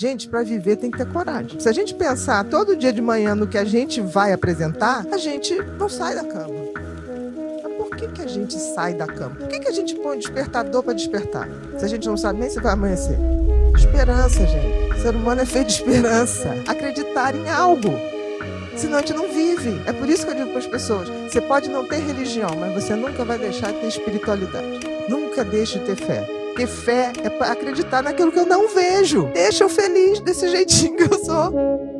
Gente, para viver tem que ter coragem. Se a gente pensar todo dia de manhã no que a gente vai apresentar, a gente não sai da cama. Mas por que a gente sai da cama? Por que a gente põe o despertador para despertar? Se a gente não sabe nem se vai amanhecer. Esperança, gente. O ser humano é feito de esperança. Acreditar em algo. Senão a gente não vive. É por isso que eu digo para as pessoas, você pode não ter religião, mas você nunca vai deixar de ter espiritualidade. Nunca deixe de ter fé. Porque fé é acreditar naquilo que eu não vejo. Deixa eu feliz desse jeitinho que eu sou.